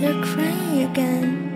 You're crying again.